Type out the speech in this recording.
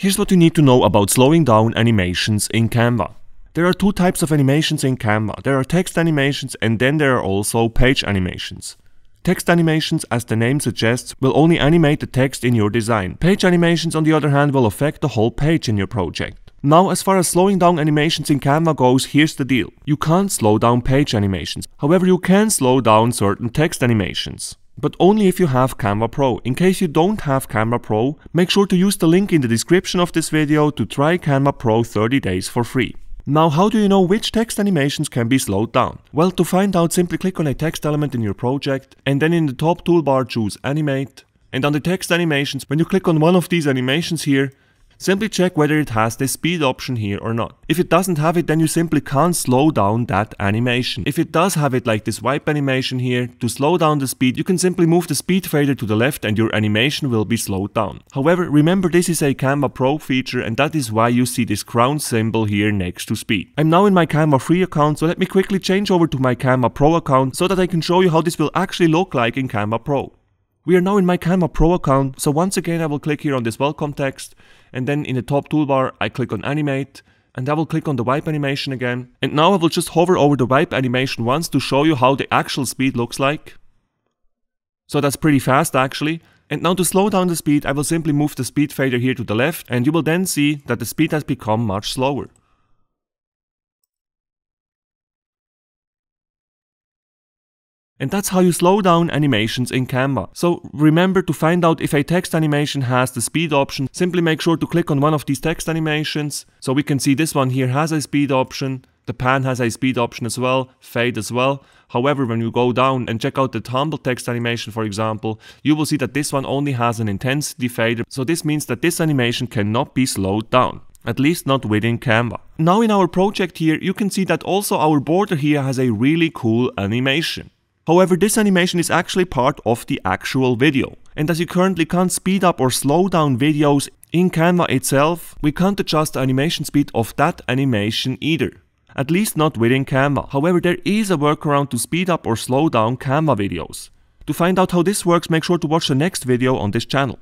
Here's what you need to know about slowing down animations in Canva. There are two types of animations in Canva. There are text animations and then there are also page animations. Text animations, as the name suggests, will only animate the text in your design. Page animations, on the other hand, will affect the whole page in your project. Now, as far as slowing down animations in Canva goes, here's the deal. You can't slow down page animations. However, you can slow down certain text animations. But only if you have Canva Pro. In case you don't have Canva Pro, make sure to use the link in the description of this video to try Canva Pro 30 days for free. Now, how do you know which text animations can be slowed down? Well, to find out, simply click on a text element in your project and then in the top toolbar choose Animate. And under Text Animations, when you click on one of these animations here, simply check whether it has the speed option here or not. If it doesn't have it, then you simply can't slow down that animation. If it does have it, like this wipe animation here, to slow down the speed, you can simply move the speed fader to the left and your animation will be slowed down. However, remember, this is a Canva Pro feature and that is why you see this crown symbol here next to speed. I'm now in my Canva Free account, so let me quickly change over to my Canva Pro account so that I can show you how this will actually look like in Canva Pro. We are now in my Canva Pro account, so once again I will click here on this welcome text and then in the top toolbar I click on Animate and I will click on the wipe animation again. And now I will just hover over the wipe animation once to show you how the actual speed looks like. So that's pretty fast actually. And now to slow down the speed I will simply move the speed fader here to the left and you will then see that the speed has become much slower. And that's how you slow down animations in Canva. So remember, to find out if a text animation has the speed option, simply make sure to click on one of these text animations. So we can see this one here has a speed option, the pan has a speed option as well, fade as well. However, when you go down and check out the tumble text animation, for example, you will see that this one only has an intensity fader. So this means that this animation cannot be slowed down. At least not within Canva. Now in our project here, you can see that also our border here has a really cool animation. However, this animation is actually part of the actual video. And as you currently can't speed up or slow down videos in Canva itself, we can't adjust the animation speed of that animation either. At least not within Canva. However, there is a workaround to speed up or slow down Canva videos. To find out how this works, make sure to watch the next video on this channel.